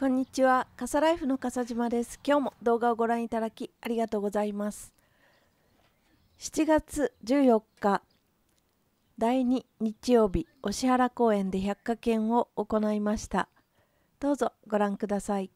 こんにちは、傘ライフの笠島です。今日も動画をご覧いただきありがとうございます。7月14日、第2日曜日、忍原公園で百貨展を行いました。どうぞご覧ください。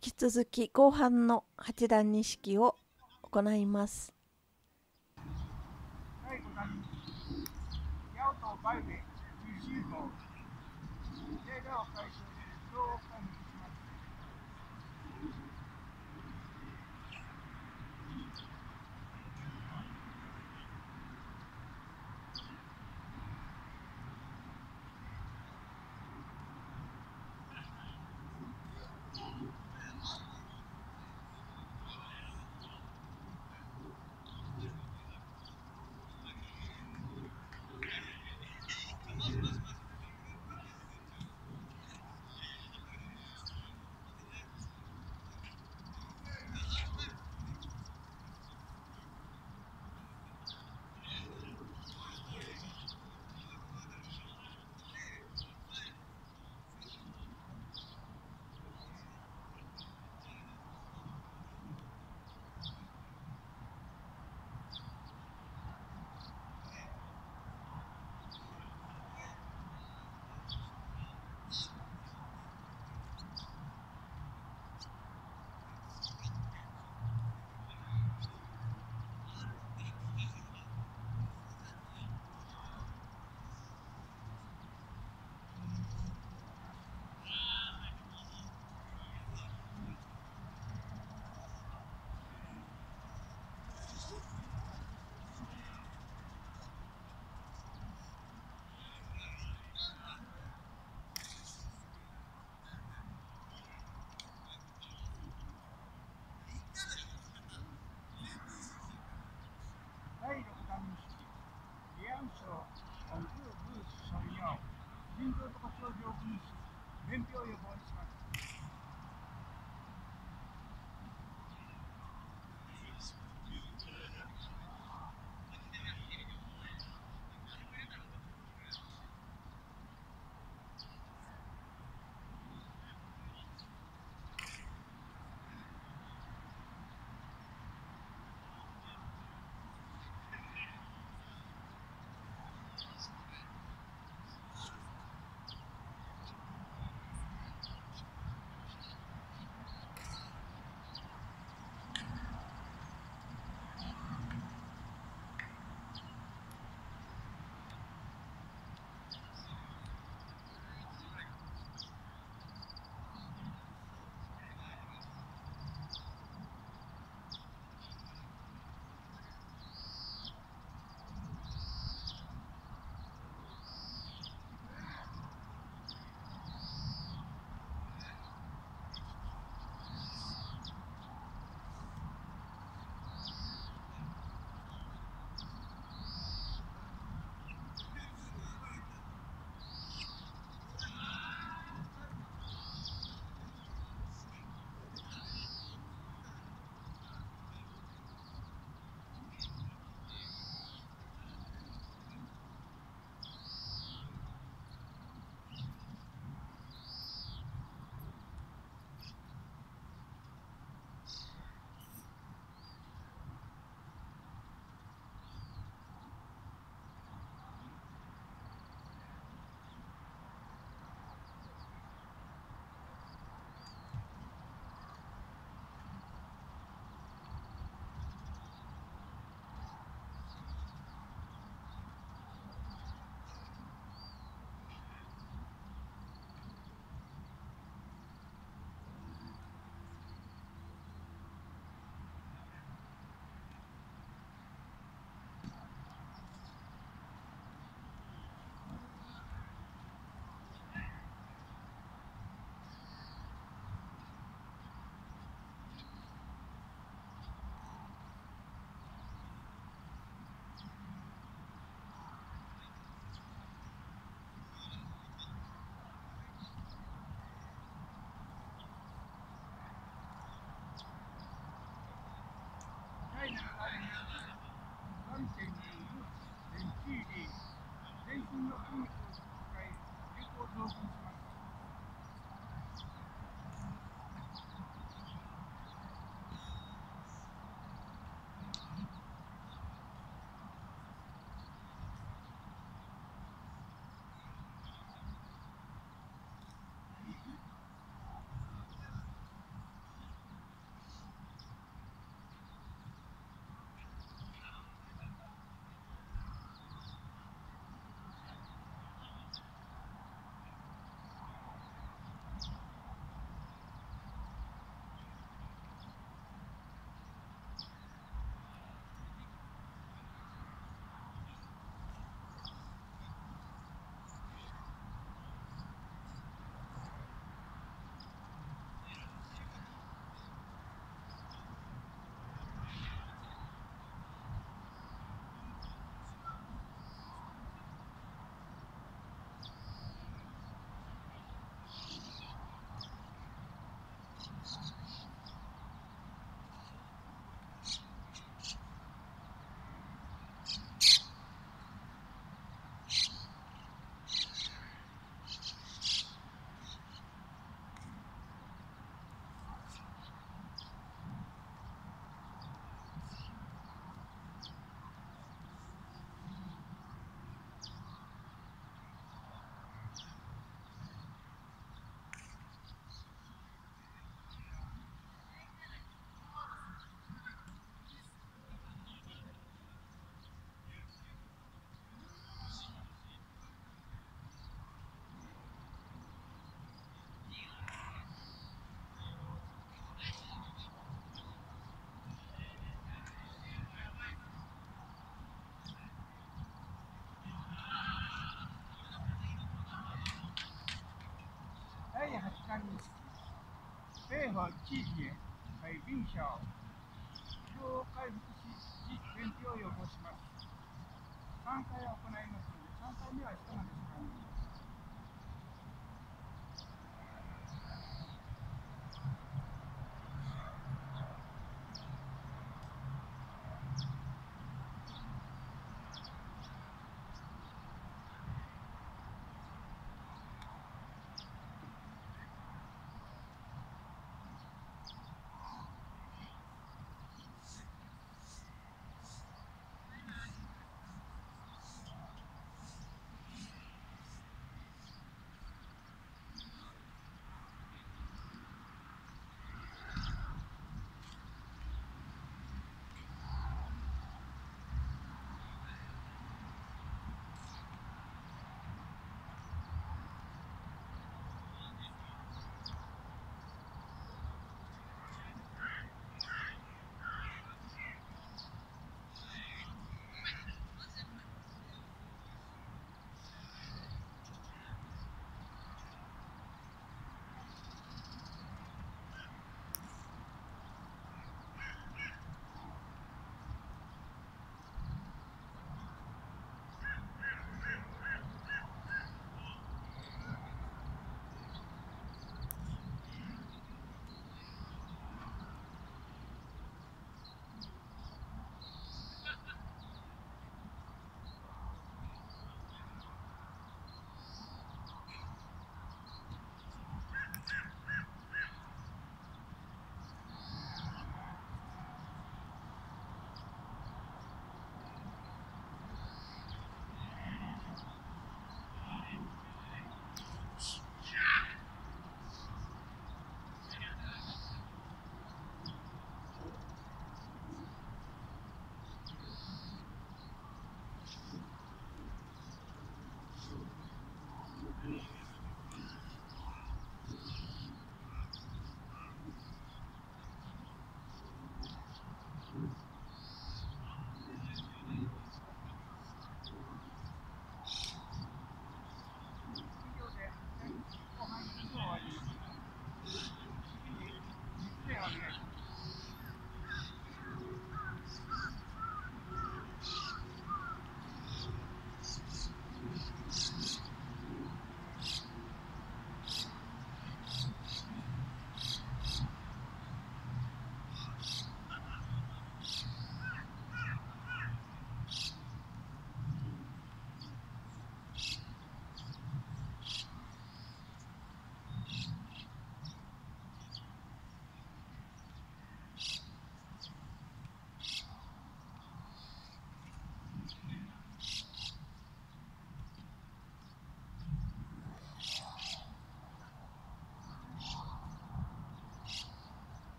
引き続き後半の八段二式を行います。制覇地域へ配便車を疲労を回復し、地域便秘を予防します。3回行いますので、3回目は明日までですからね。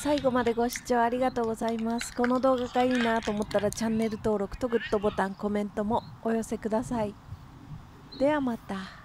最後までご視聴ありがとうございます。この動画がいいなと思ったらチャンネル登録とグッドボタン、コメントもお寄せください。ではまた。